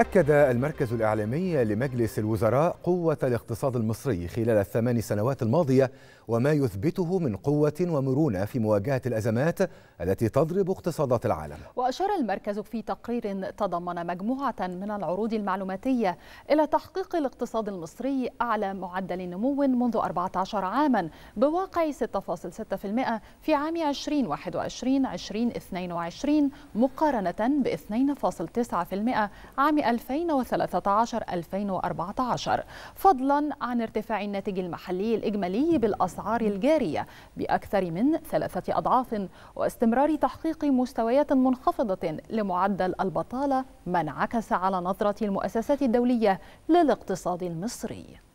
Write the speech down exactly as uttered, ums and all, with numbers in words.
أكد المركز الإعلامي لمجلس الوزراء قوة الاقتصاد المصري خلال الثمان سنوات الماضية وما يثبته من قوة ومرونة في مواجهة الأزمات التي تضرب اقتصادات العالم. وأشار المركز في تقرير تضمن مجموعة من العروض المعلوماتية إلى تحقيق الاقتصاد المصري أعلى معدل نمو منذ أربعة عشر عاما بواقع ستة فاصلة ستة بالمئة في عام ألفين وواحد وعشرين ألفين واثنين وعشرين مقارنة ب اثنين فاصلة تسعة بالمئة عام ألفين وثلاثة عشر ألفين وأربعة عشر، فضلا عن ارتفاع الناتج المحلي الإجمالي بالأسعار الجارية بأكثر من ثلاثة أضعاف، واستمرار تحقيق مستويات منخفضة لمعدل البطالة ما انعكس على نظرة المؤسسات الدولية للاقتصاد المصري.